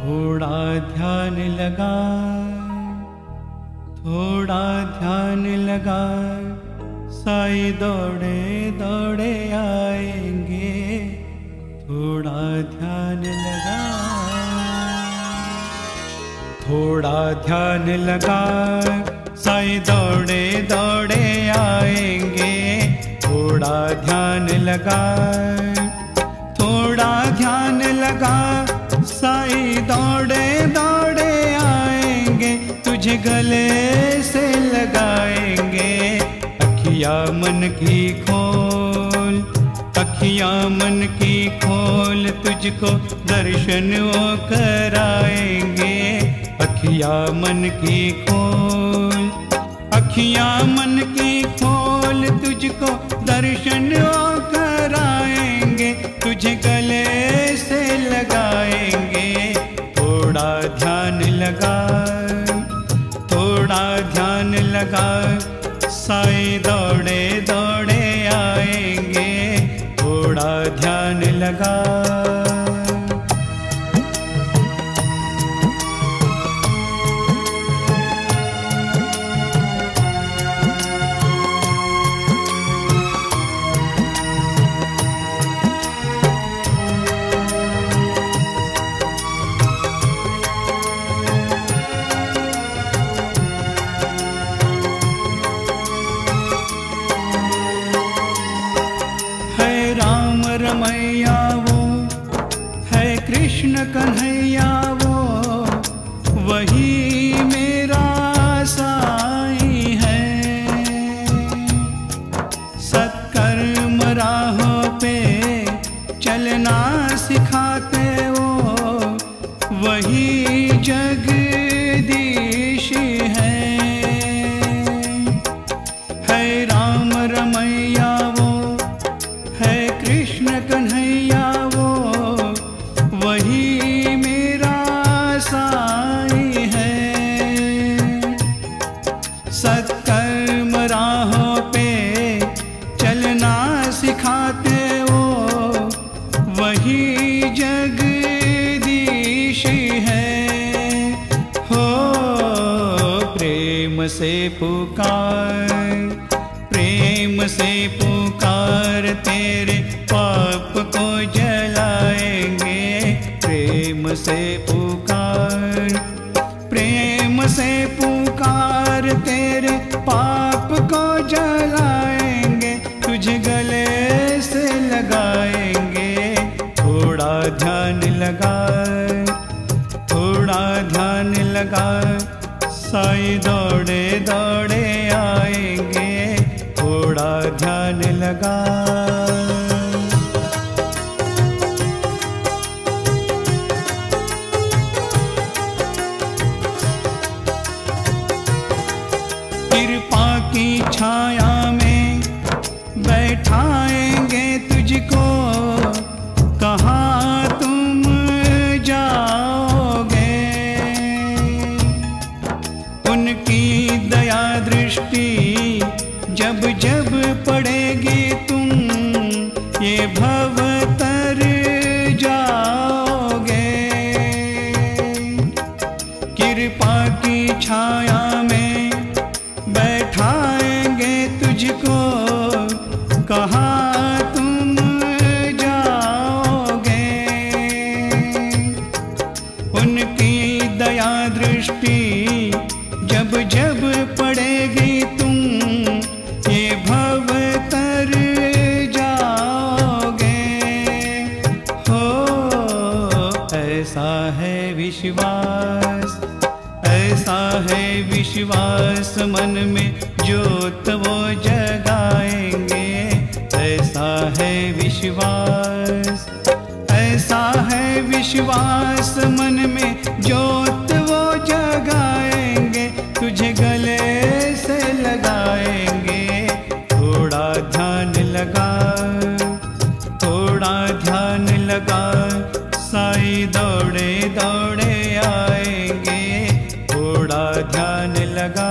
थोड़ा ध्यान लगा, थोड़ा ध्यान लगा, साईं दौड़े दौड़े आएंगे। थोड़ा ध्यान लगा, थोड़ा ध्यान लगा, साईं दौड़े दौड़े आएंगे। थोड़ा ध्यान लगा, थोड़ा ध्यान लगा, साईं दौड़े दौड़े आएंगे। तुझे गले से लगाएंगे। अखिया मन की खोल, अखिया मन की खोल, तुझको दर्शन वो कराएंगे। अखिया मन की खोल, अखिया मन की खोल, तुझको दर्शन वो कराएंगे। तुझे गले से लगाएंगे। थोड़ा ध्यान लगा, थोड़ा ध्यान लगा, साईं दौड़े दौड़े आएंगे। थोड़ा ध्यान लगा। कन्हैया वो वही मेरा साईं है। सत्कर्म राहों पे चलना सिखाते वो वही जगदीश है। है राम रमैया वो, है कृष्ण कन्हैया वो, वही मेरा साईं है। सत्कर्म राहों पे चलना सिखाते वो वही जगदीश है। हो प्रेम से पुकार, प्रेम से पुकार, तेरे पाप को जलाएंगे। प्रेम से पुकार, प्रेम से पुकार, तेरे पाप को जलाएंगे। तुझे गले से लगाएंगे। थोड़ा ध्यान लगा, थोड़ा ध्यान लगा, साईं दौड़े दौड़े आएंगे। थोड़ा ध्यान लगा। की छाया में बैठाएंगे तुझको। कहाँ तुम जाओगे? उनकी दया दृष्टि जब जब पड़ेगी, तुम ये भव तर जाओगे। कृपा की छाया में बैठाएंगे तुझको। कहाँ तुम जाओगे? उनकी दया दृष्टि जब जब पड़ेगी, तुम ये भव तर जाओगे। हो ऐसा है विश्वास, ऐसा है विश्वास, मन में ज्योत वो जगाएंगे। ऐसा है विश्वास, ऐसा है विश्वास, मन में ज्योत वो जगाएंगे। तुझे गले से लगाएंगे। थोड़ा ध्यान लगा, थोड़ा ध्यान लगा, साईं दौड़े दौड़े आएंगे। थोड़ा ध्यान लगा।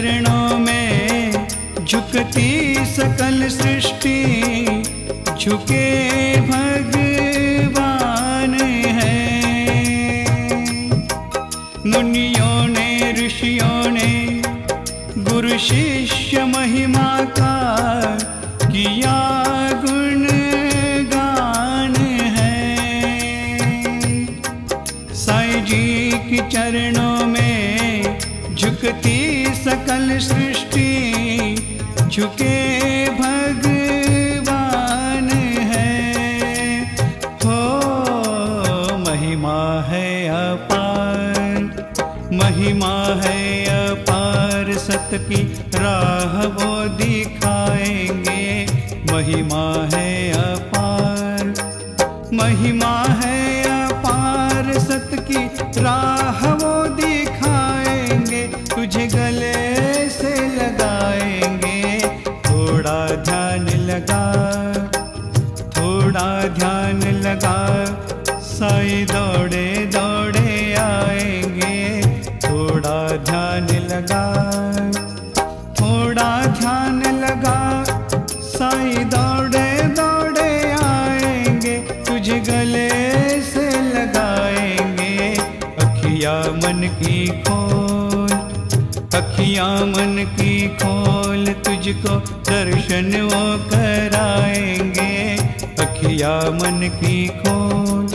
चरणों में झुकती सकल सृष्टि, झुके भगवान है। मुनियों ने ऋषियों ने गुरु शिष्य महिमा का किया गुणगान है। साईं जी के चरणों में झुकती सकल सृष्टि, झुके भगवान है। हो महिमा है अपार, महिमा है अपार, सत्य की राह वो दिखाएंगे। महिमा है अपार, महिमा है अपार, सत्य की राह वो दिखाएंगे, तुझे गले से लगाएंगे। थोड़ा ध्यान लगा, थोड़ा ध्यान लगा, साईं दौड़े दौड़े आएंगे। थोड़ा ध्यान लगा, थोड़ा ध्यान लगा, साईं दौड़े दौड़े आएंगे, तुझे गले से लगाएंगे। अखियाँ मन की खोल, अखियाँ मन की खोल, तुझको दर्शन वो कराएंगे। अखियाँ मन की खोल,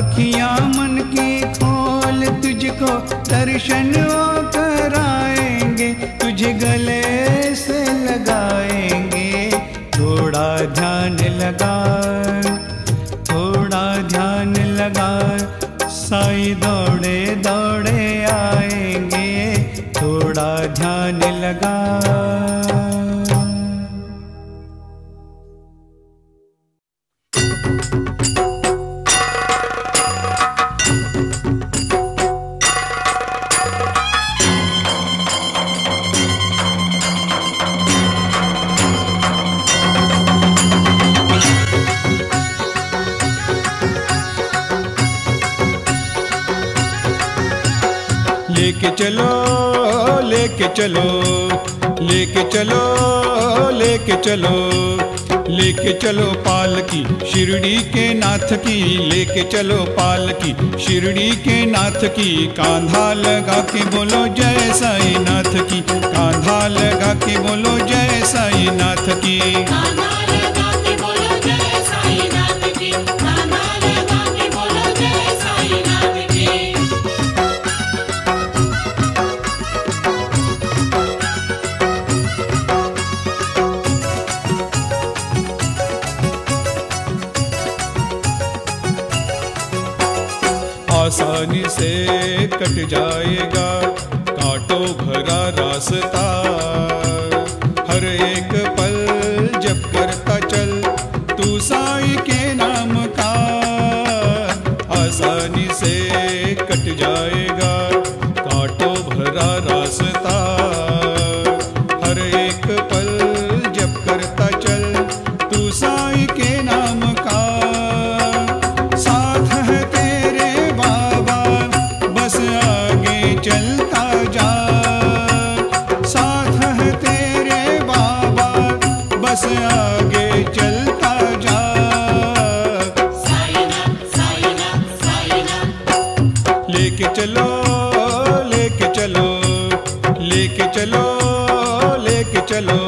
अखियाँ मन की खोल, तुझको दर्शन वो कराएंगे, तुझे गले से लगाएंगे। थोड़ा ध्यान लगा, थोड़ा ध्यान लगा, साईं दौड़े दौड़े आएंगे। थोड़ा ध्यान लगा। लेके चलो, लेके चलो, लेके चलो, लेके चलो, लेके चलो पालकी शिरडी के नाथ की। लेके चलो पालकी शिरडी के नाथ की, कांधा लगा के बोलो जय साईं नाथ की। कांधा लगा के बोलो जय साईं नाथ की। आसानी से कट जाएगा कांटों भरा रास्ता, हर एक पल जब करता चल तू साईं के नाम का। आसानी से कट जाएगा कांटों भरा रास्ता, हर एक पल जब करता चल तू साईं के नाम का। साथ है चलता जा, साथ है तेरे बाबा, बस आगे चलता जा। साईं नाथ, साईं नाथ, साईं नाथ। लेके चलो, लेके चलो, लेके चलो, लेके चलो,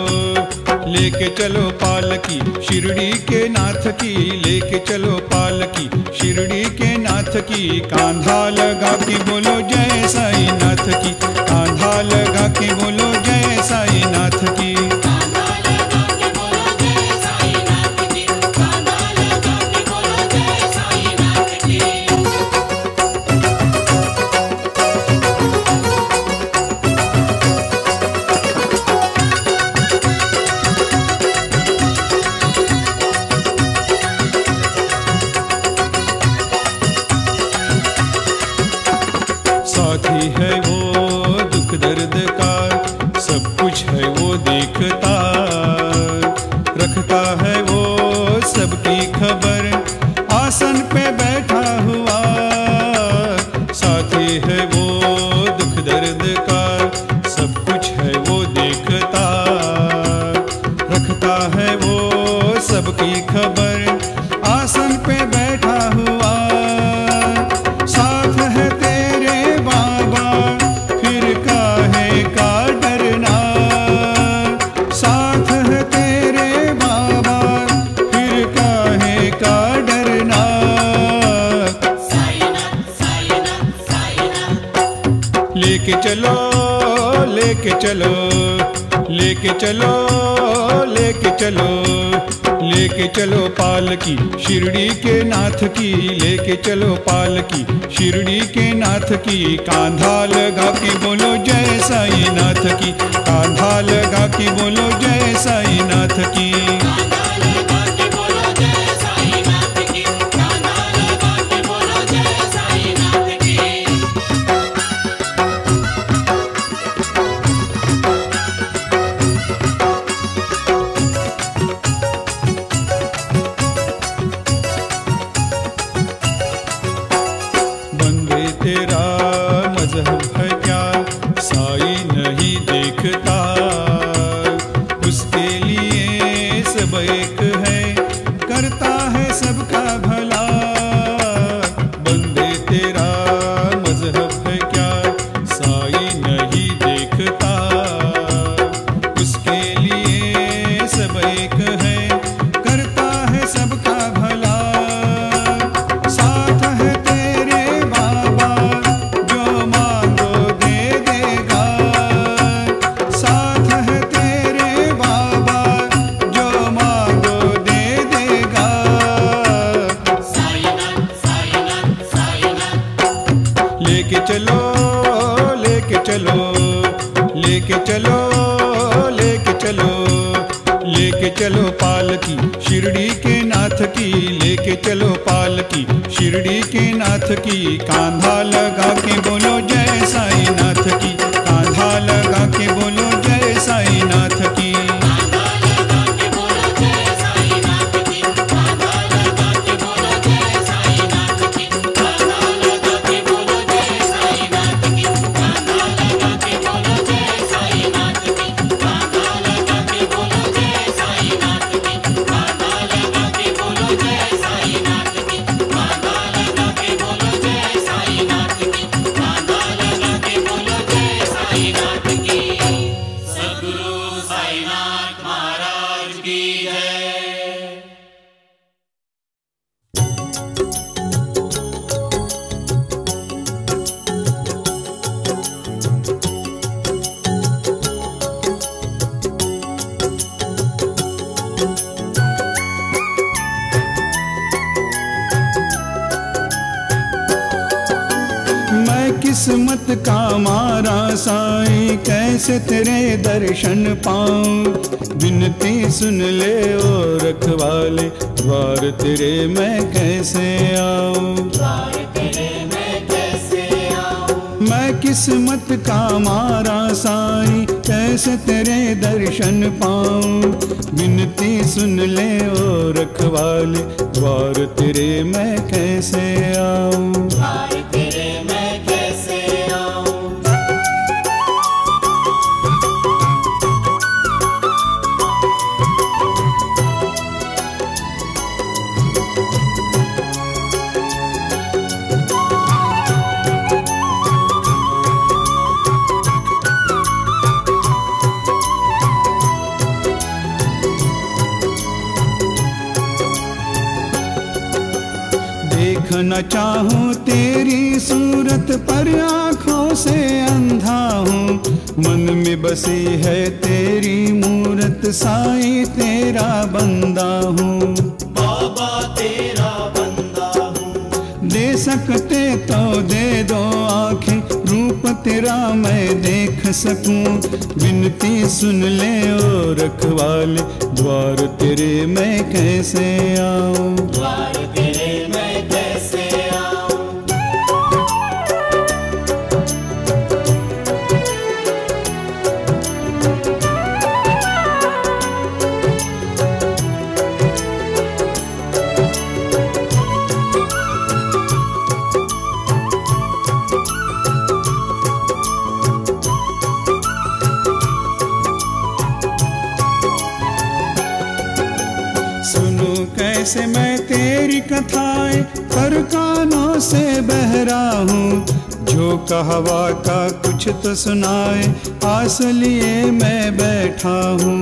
लेके चलो पालकी शिरडी के नाथ की। लेके चलो पालकी शिरडी के नाथ की, कांधा लगा के बोलो जय साईं नाथ की। कांधा लगा के बोलो जय साईं नाथ की। साथी है वो दुख दर्द का, सब कुछ है वो देखता, रखता है वो सबकी खबर, आसन पे बैठा हुआ। साथी है वो दुख दर्द का, सब कुछ लेके चलो लेके चलो लेके चलो लेके चलो लेके चलो पालकी शिरडी के नाथ की, लेके चलो पालकी शिरडी के नाथ की। कांधा लगा के बोलो जय साई नाथ की, कांधा लगा के बोलो जय साई नाथ की। तेरा मजहब है क्या, साई नहीं देखता, उसके लिए सब एक है, करता है सबका भला। बंदे तेरा मजहब है क्या, साई नहीं देखता, उसके लिए सब एक है, करता है सबका भला। साथ है लेके चलो लेके चलो लेके चलो लेके चलो पालकी शिरडी के नाथ की, लेके चलो पालकी शिरडी के नाथ की। कांधा लगा के बोलो जय साई नाथ की, कांधा लगा के बोलो जय साई नाथ की। किस्मत का मारा साईं कैसे तेरे दर्शन पाऊं, विनती सुन ले ओ रखवाले द्वार तेरे मैं कैसे आऊं। मैं किस्मत का मारा साईं कैसे तेरे दर्शन पाऊं, विनती सुन ले ओ रखवाले द्वार तेरे मैं कैसे आऊं। देखना चाहूं तेरी सूरत पर आँखों से अंधा हूँ, मन में बसी है तेरी मूरत साईं तेरा बंदा हूँ। बाबा तेरा बंदा हूँ, दे सकते तो दे दो आँखें रूप तेरा मैं देख सकूं, विनती सुन ले ओ रखवाले द्वार तेरे मैं कैसे आऊं। कैसे मैं तेरी कथाएं पर कानों से बह रहा हूँ, झोंका हवा का कुछ तो सुनाए आस लिए मैं बैठा हूँ।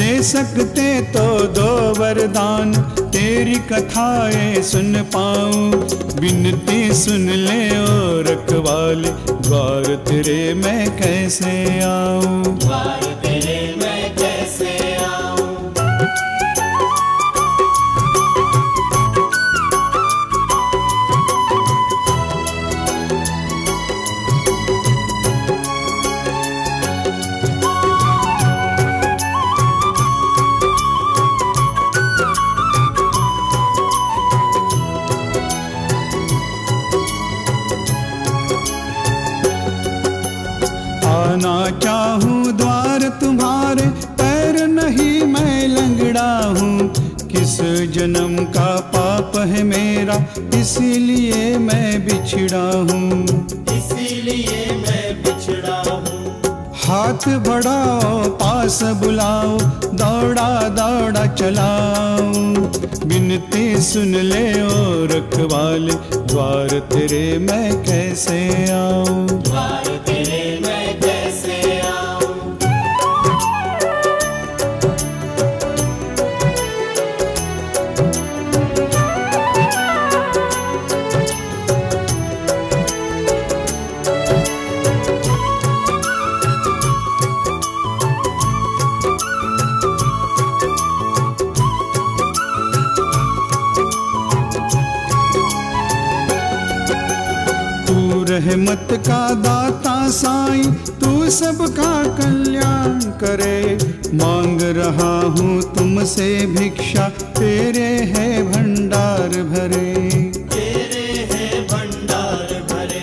दे सकते तो दो वरदान तेरी कथाएं सुन पाऊँ, विनती सुन ले ओ रखवाले, द्वार तेरे मैं कैसे आऊं, द्वार तेरे मैं कैसे आऊं। आना क्या हूँ द्वार तुम्हारे, पैर नहीं मैं लंगड़ा हूँ, किस जन्म का पाप है मेरा, इसीलिए मैं बिछड़ा हूँ, इसीलिए मैं बिछड़ा हूँ। हाथ बढ़ाओ पास बुलाओ, दौड़ा दौड़ा चलाओ, बिनती सुन ले ओ रखवाले, द्वार तेरे मैं कैसे आऊँ, द्वार तेरे मैं रहमत का दाता साई, तू सबका कल्याण करे, मांग रहा हूँ तुमसे भिक्षा, तेरे है भंडार भरे, तेरे है भंडार भरे।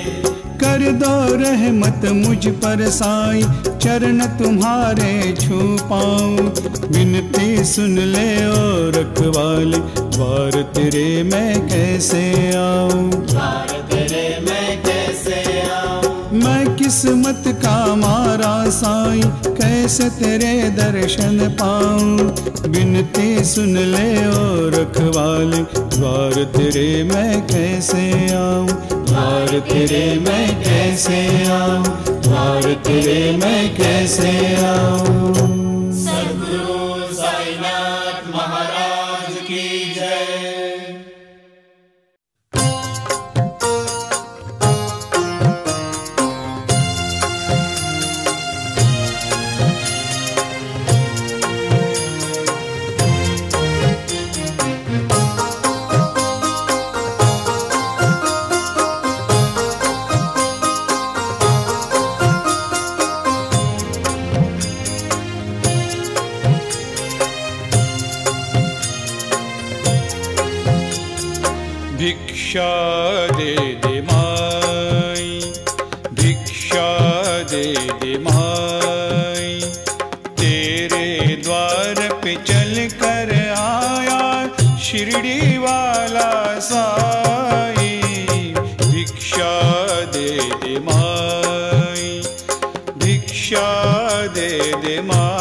कर दो रहमत मुझ पर साई, चरण तुम्हारे छू पाऊँ, विनती सुन ले ओ रखवाले, द्वार तेरे मैं कैसे आऊँ, द्वार तेरे मैं कैसे आऊँ। मैं किस्मत का मारा साई, कैसे तेरे दर्शन पाऊँ, विनती सुन ले ओ रखवाले, द्वार तेरे मैं कैसे आऊँ, द्वार तेरे मैं कैसे आऊँ, द्वार तेरे मैं कैसे आऊं। सद्गुरु साईनाथ महाराज की जय। भिक्षा दे दे माई, भिक्षा दे दे माई, तेरे द्वार पे चल कर आया शिरडी वाला साई। भिक्षा दे दे माई, भिक्षा दे दे माई।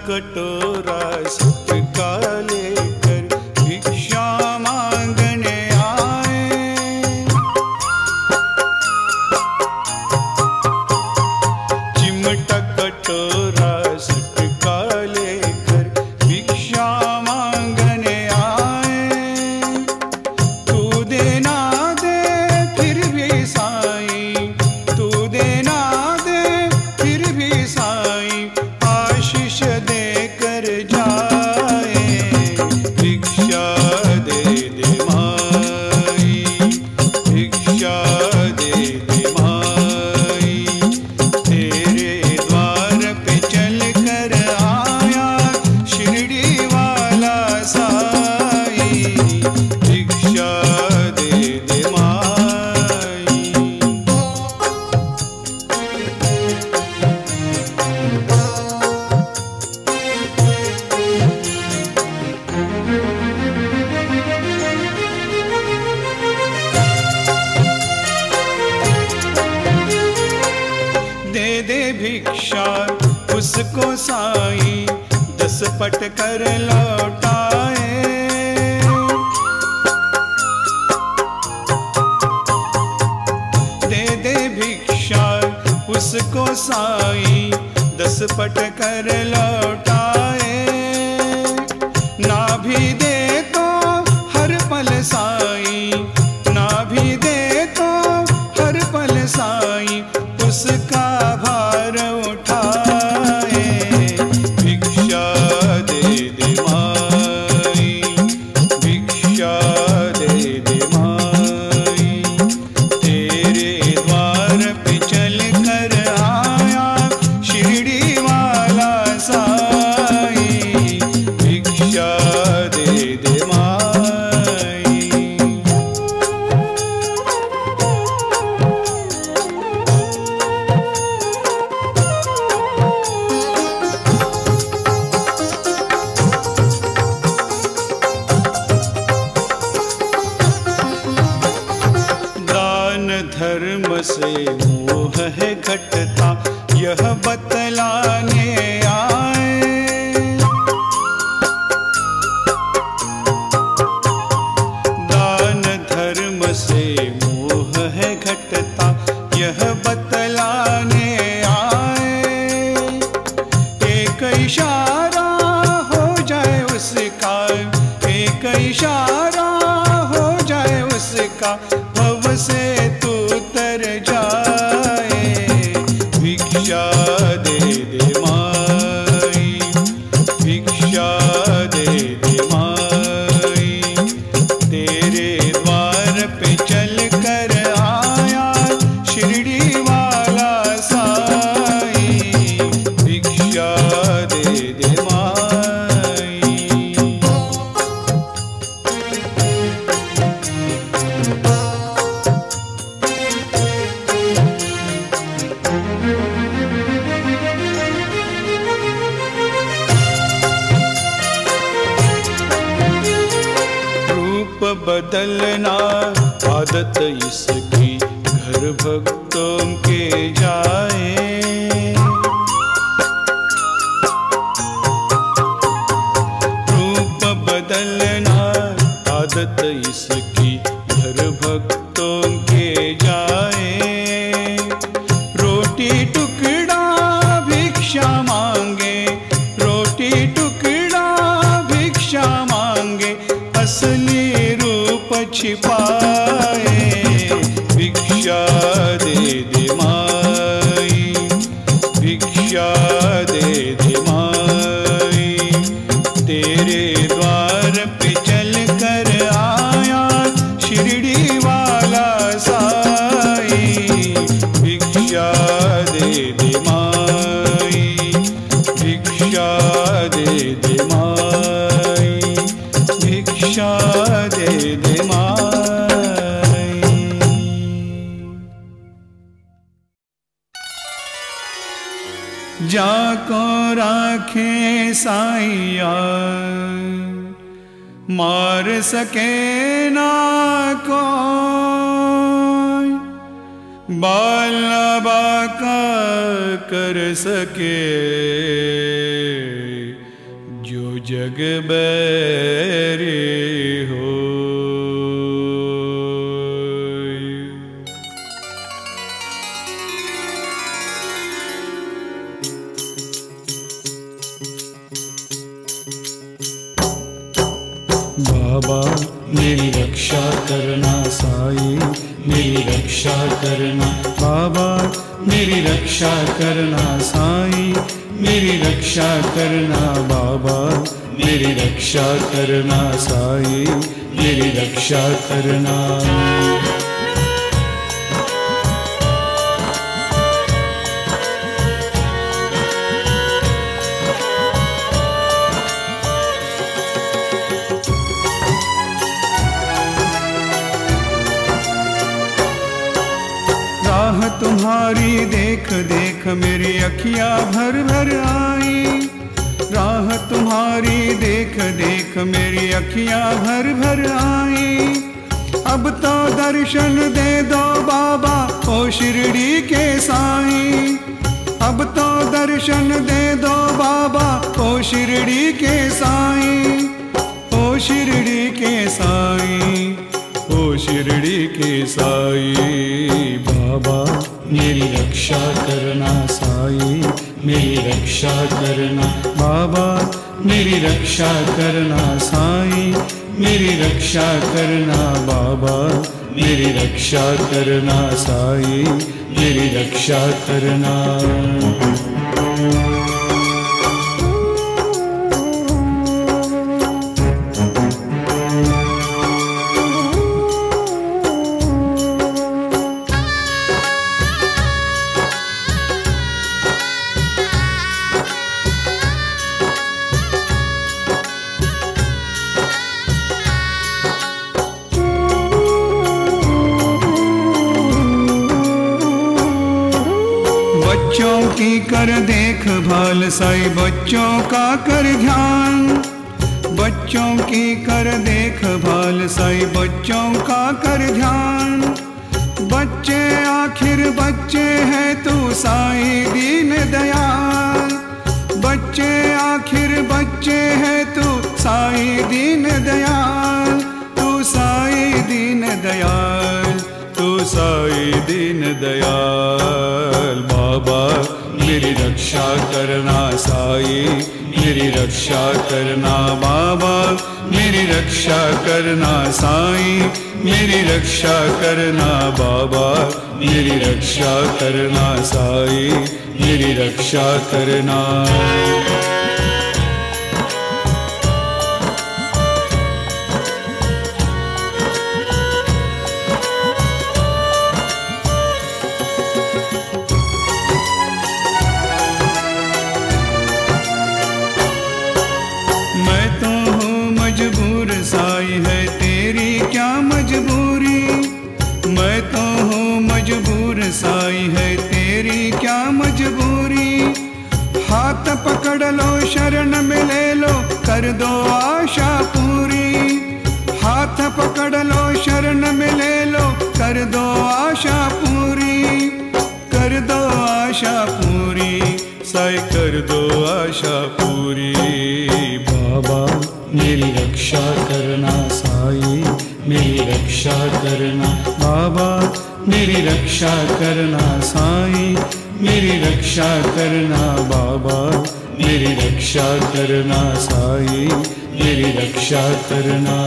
कटोरा सबका लेकर भिक्षा मांगने आए, चिमटा कटोरा सबका लेकर भिक्षा मांगने आए, तू देना दे फिर भी साईं, तू देना दे फिर भी साईं, आशीष दे कर जाए। भिक्षा दे दे माई, भिक्षा दे दे माई, तेरे द्वार पे चल कर आया शिरडी वाला साई। भिक्षा दे दे माई। भिक्षा उसको साई, 10 पट कर लौटाए, घुसपट कर लौटाए, ना भी दे तो हर पल साई, ना भी दे तो हर पल साई, उसका भार उठाए। भिक्षा दे दे माई, भिक्षा दे दे माई, तेरे द्वार पे चल कर आया शिरडी वाला साई। भिक्षा दे दे माई। धर्म से मोह है घटता यह बतलाने आए, दान धर्म से मोह है घटता यह बतलाने आए। एक इशारा हो जाए उसका, एक इशारा हो जाए उसका, भव से तू तर जाए। भिक्षा दे दे माई, भिक्षा दे दे माई, तेरे द्वार पे चल कर आया शिरडी वाला साई। भिक्षा दे दे माई। बदलना आदत इसकी घर भक्तों के जाए, रूप बदलना आदत इसकी घर भक्तों के जाए। रोटी टुकड़ा भिक्षा मांगे, रोटी टुकड़ा भिक्षा मांगे, असली छिपाए। भिक्षा दे दे माई, भिक्षा दे दे माई, तेरे द्वार पे चल कर आया शिरडी वाला साई। भिक्षा दे दे माई, भिक्षा दे दे माई, भिक्षा दे दे माई। जाको राखे साईया मार सके ना कोई, बाला बाका कर सके जो जग बैरी हो। बाबा मेरी रक्षा करना साई, मेरी रक्षा करना बाबा, मेरी रक्षा करना साई, मेरी रक्षा करना बाबा, मेरी रक्षा करना साई, मेरी रक्षा करना। राह तुम्हारी देख देख मेरी अखियाँ भर भर आई, राह तुम्हारी देख देख मेरी अखियाँ भर भर आई। अब तो दर्शन दे दो बाबा ओ शिरडी के साईं, अब तो दर्शन दे दो बाबा ओ शिरडी के साईं, ओ शिरडी के साईं, ओ शिरडी के साईं। बाबा मेरी रक्षा करना साई, मेरी रक्षा करना बाबा, मेरी रक्षा करना साईं, मेरी रक्षा करना बाबा, मेरी रक्षा करना साईं, मेरी रक्षा करना। बच्चों की कर देखभाल साई, बच्चों का कर ध्यान, बच्चों की कर देखभाल साई, बच्चों का कर ध्यान। बच्चे आखिर बच्चे हैं तू साई दीन दयाल, बच्चे आखिर बच्चे हैं तू साई दीन दयाल, तू साई दीन दयाल, तू साई दीन दयाल। बाबा मेरी रक्षा करना साई, मेरी रक्षा करना बाबा, मेरी रक्षा करना साई, मेरी रक्षा करना बाबा, मेरी रक्षा करना साई, मेरी रक्षा करना। साई है तेरी क्या मजबूरी, हाथ पकड़ लो शरण में ले लो कर दो आशा पूरी, हाथ पकड़ लो शरण में ले लो कर दो आशा पूरी, कर दो आशा पूरी साई, कर दो आशा पूरी। बाबा मेरी रक्षा करना साई, मेरी रक्षा करना बाबा, मेरी रक्षा करना साईं, मेरी रक्षा करना बाबा, मेरी रक्षा करना साईं, मेरी रक्षा करना।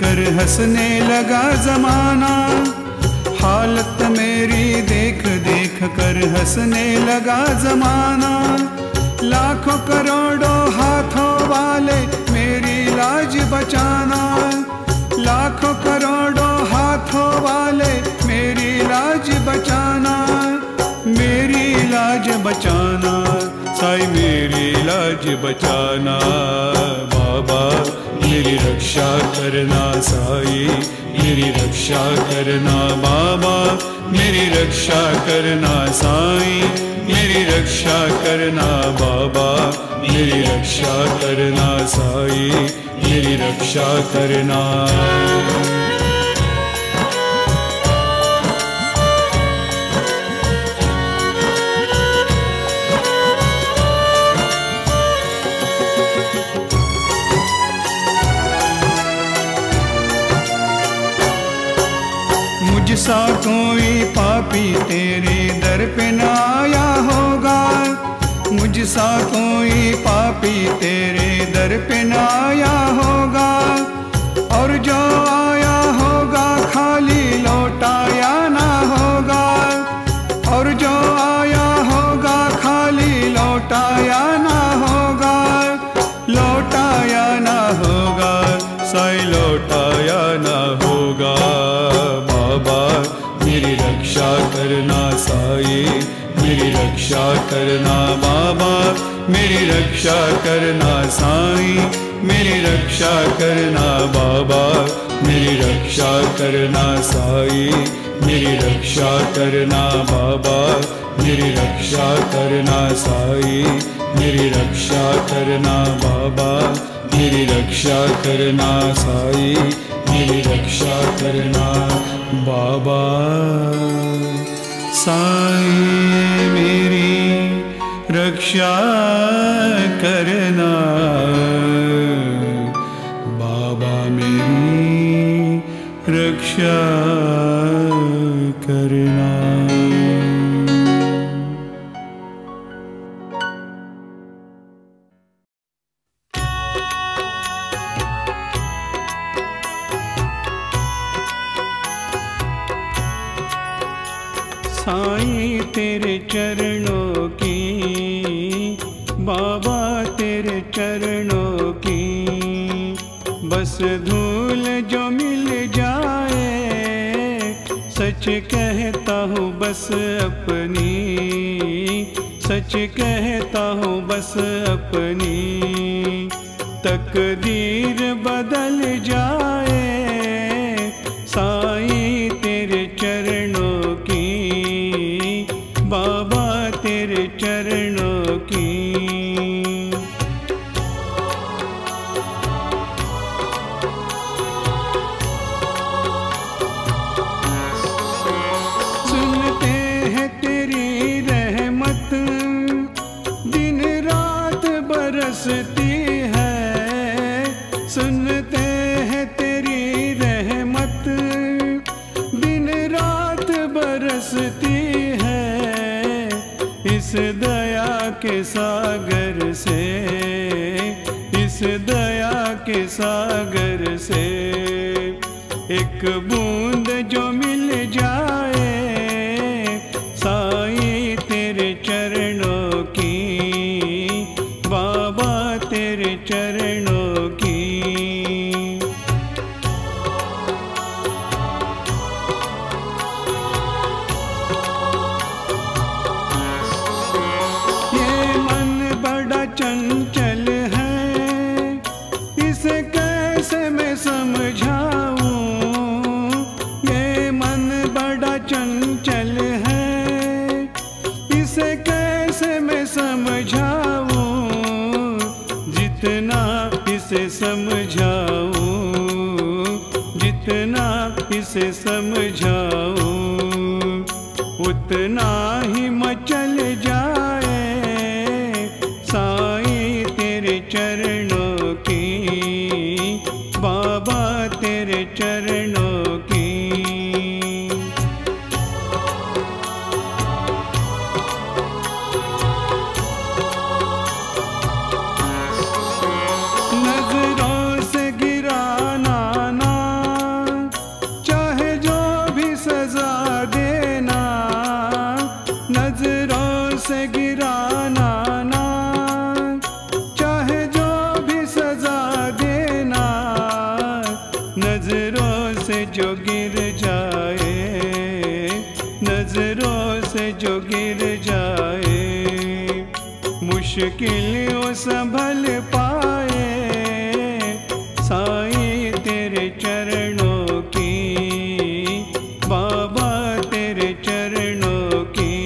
कर हंसने लगा जमाना, हालत मेरी देख देख कर हंसने लगा जमाना, लाखों करोड़ों हाथों वाले मेरी लाज बचाना, लाखों करोड़ों हाथों वाले मेरी लाज बचाना, मेरी लाज बचाना साई, मेरी लाज बचाना। बाबा मेरी रक्षा करना साई, मेरी रक्षा करना बाबा, मेरी रक्षा करना साई, मेरी रक्षा करना बाबा, मेरी रक्षा करना साई, मेरी रक्षा करना। मुझसा कोई पापी तेरे दर पे न आया होगा, मुझसा कोई पापी तेरे दर पे न आया होगा, और जो आया होगा खाली लौटाया ना होगा, और जो आया होगा खाली लौटाया ना होगा, लौटाया ना होगा साई, लौटाया ना होगा। मेरी रक्षा करना साई, मेरी रक्षा करना बाबा, मेरी रक्षा करना साई, मेरी रक्षा करना बाबा, मेरी रक्षा करना साई, मेरी रक्षा करना बाबा, मेरी रक्षा करना साईं, मेरी रक्षा करना बाबा, मेरी रक्षा करना साईं, मेरी रक्षा करना बाबा। साईं मेरी रक्षा करना बाबा, मेरी रक्षा करना। साईं तेरे चरणों की बाबा, तेरे चरणों की बस धूल जो मिल जाए, सच कहता हूँ बस अपनी, सच कहता हूँ बस अपनी। तकदीर बदल जाए साईं तेरे चरणों की बाबा, तेरे चरणों की। सुनते हैं तेरी रहमत, दिन रात बरसती है। इस दया के सागर से, इस दया के सागर से एक बूंद जो मिल जाए साईं तेरे चरणों की बाबा, तेरे चरणों। समझाऊं जितना इसे समझाऊं, उतना ही मचल जाए साईं तेरे चरणों की बाबा, तेरे चरणों की। मुश्किल ओ संभल पाए साईं तेरे चरणों की बाबा, तेरे चरणों की।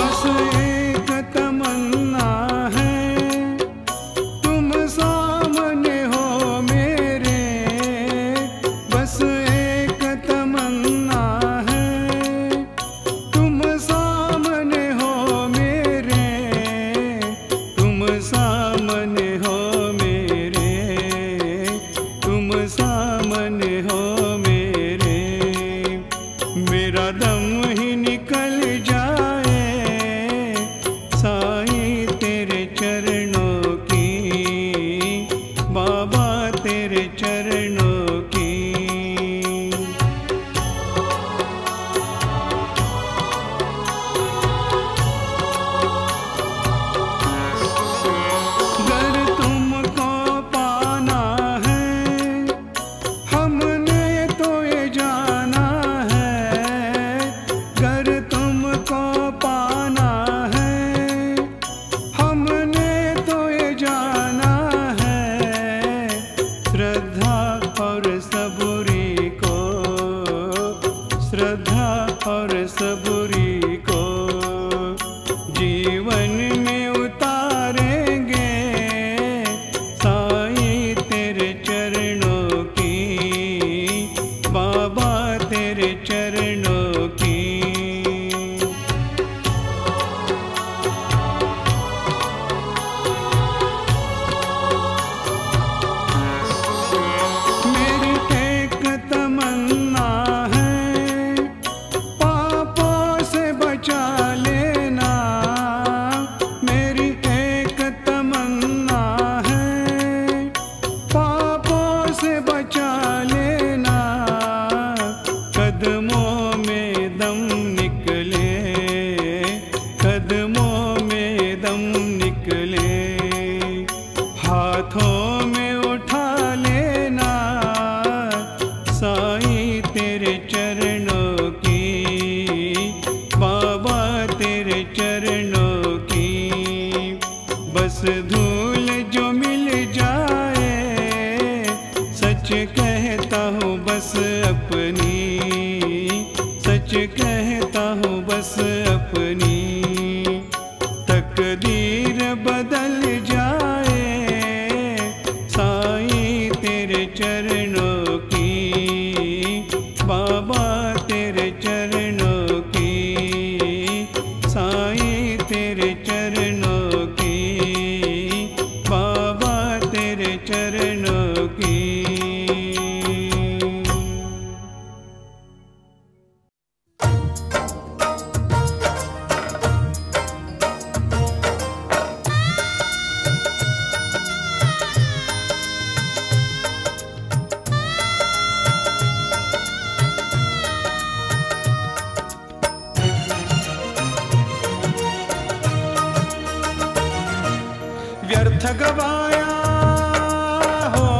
बस एक तमन्ना है तुम सामने श्रद्धा और सबूरी को जीवन में उतारेंगे। साईं तेरे चरणों की, बाबा तेरे चरणों की। व्यर्थ गवाया हो,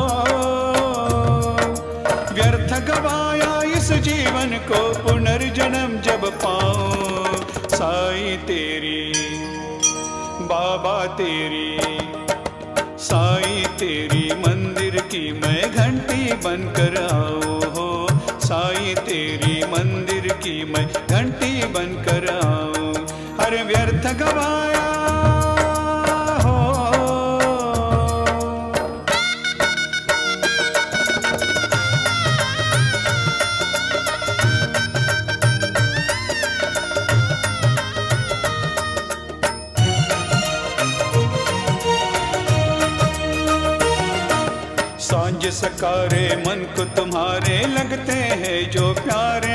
व्यर्थ गवाया इस जीवन को, पुनर्जन्म जब पाओ। साईं तेरी, बाबा तेरी, साईं तेरी मंदिर की मैं घंटी बनकर आऊं हो। साईं तेरी मंदिर की मैं घंटी बनकर आऊं। अरे व्यर्थ गवाया सकारे मन को तुम्हारे लगते हैं जो प्यारे,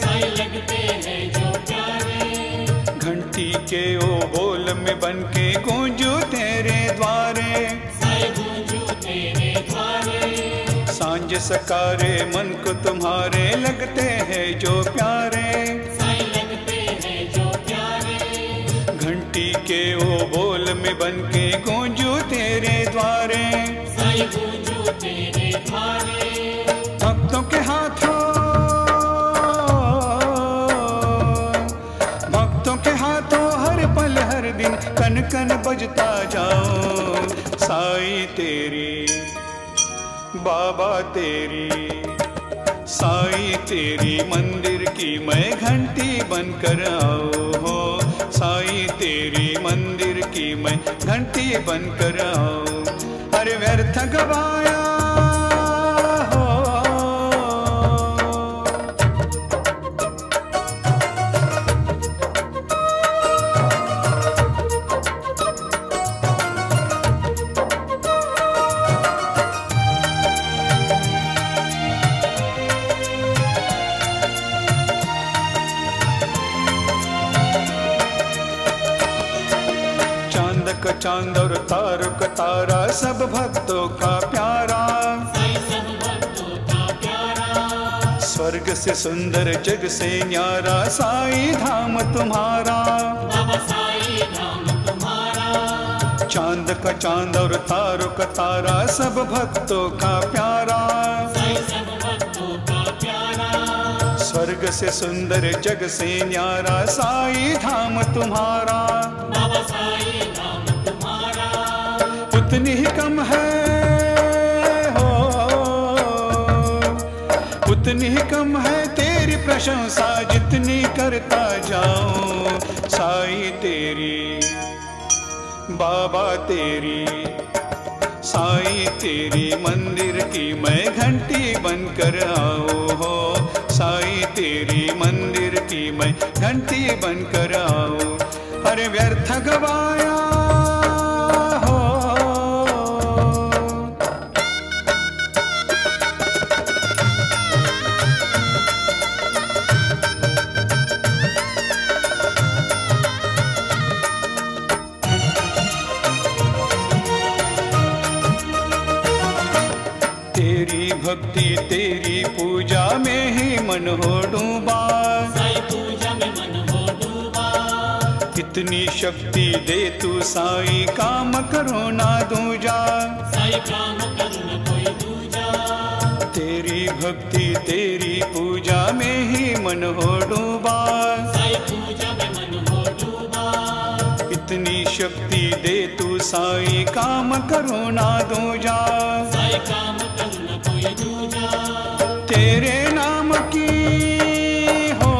साईं लगते हैं जो प्यारे। घंटी के ओ बोल में बनके गूंजू तेरे द्वारे, साईं गूंजू तेरे द्वारे। सांझ सकारे मन को तुम्हारे लगते हैं जो प्यारे, साईं लगते हैं जो प्यारे। घंटी के ओ बोल में बनके गूंजू तेरे द्वारे, साईं गूंजू तेरे द्वारे। भक्तों के हाथों, भक्तों के हाथों हर पल हर दिन कन कन बजता जाओ। साईं तेरी, बाबा तेरी, साईं तेरी मंदिर की मैं घंटी बनकर आओ हो। साईं तेरी मंदिर की मैं घंटी बनकर आओ। अरे व्यर्थ गवाया चांद और तारक तारा सब भक्तों का प्यारा, साईं सब भक्तों का प्यारा। स्वर्ग से सुंदर जग से न्यारा साईं धाम तुम्हारा, बाबा साईं धाम तुम्हारा। चांद का चांद और तारक तारा सब भक्तों का प्यारा, साईं सब भक्तों का प्यारा। स्वर्ग से सुंदर जग से न्यारा साईं धाम तुम्हारा, बाबा साईं धाम। उतनी ही कम है हो, उतनी ही कम है तेरी प्रशंसा जितनी करता जाऊं साईं तेरी, बाबा तेरी, साईं तेरी मंदिर की मैं घंटी बनकर आऊं हो, साईं तेरी मंदिर की मैं घंटी बनकर आऊं। अरे व्यर्थ गवाया भक्ति तेरी पूजा में ही मन हो डूबा, साईं पूजा में मन हो डूबा। इतनी शक्ति दे तू साईं काम करो ना दूजा, साईं काम करो ना कोई दूजा। तेरी भक्ति तेरी पूजा में ही मन हो डूबा, साईं पूजा में मन हो डूबा। इतनी शक्ति दे तू साईं काम करो ना दूजा, साईं काम तेरे नाम की हो,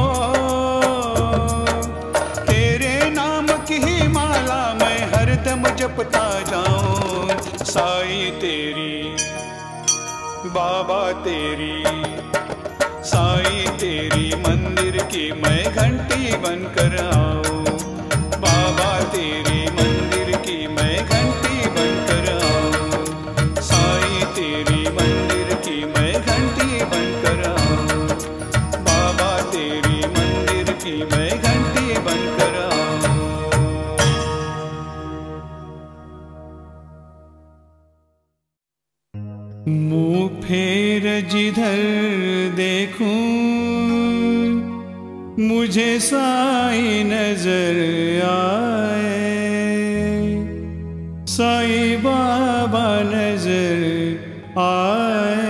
तेरे नाम की ही माला मैं हर दम जपता जाऊं। साईं तेरी, बाबा तेरी, साईं तेरी मंदिर की मैं घंटी बनकर आऊं, बाबा तेरी मंदिर की मैं घंटी बनकर आऊं, साईं तेरी मंदिर की मैं घंटी बनकर आऊं, बाबा तेरी मंदिर की मैं घंटी बनकर आऊं। मुँह फेर जिधर देखूं मुझे साईं नजर आए, साईं बाबा नजर आए।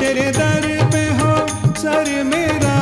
तेरे दर पे हो सर मेरा।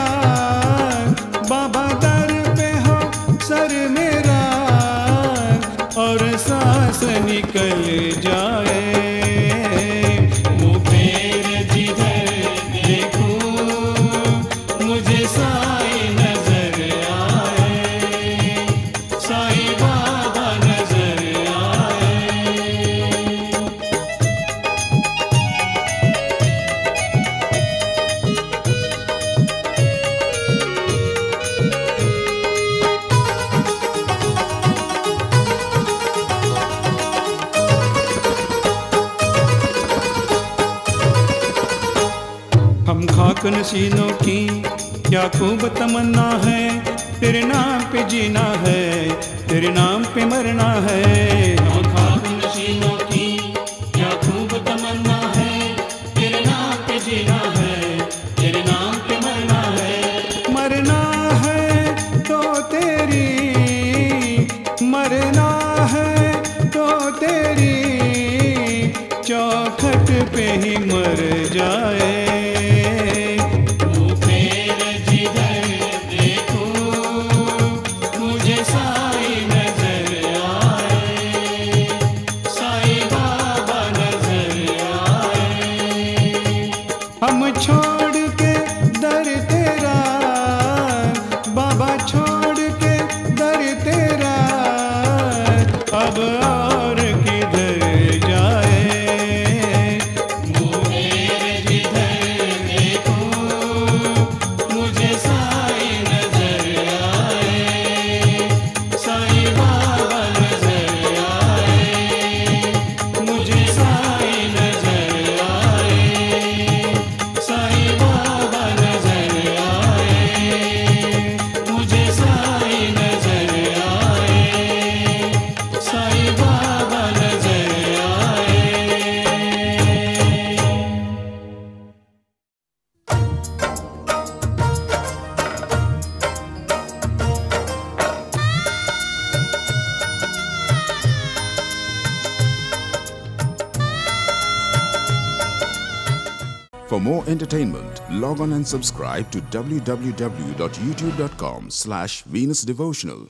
हसीनों की क्या खूब तमन्ना है, तेरे नाम पे जीना है, तेरे नाम पे मरना है। हम खाब नशीनों की क्या खूब तमन्ना है, तेरे नाम पे जीना है, तेरे नाम पे मरना है। मरना है तो तेरी, मरना है तो तेरी चौखट पे ही मर जाए। For more entertainment, log on and subscribe to www.youtube.com/venusdevotional.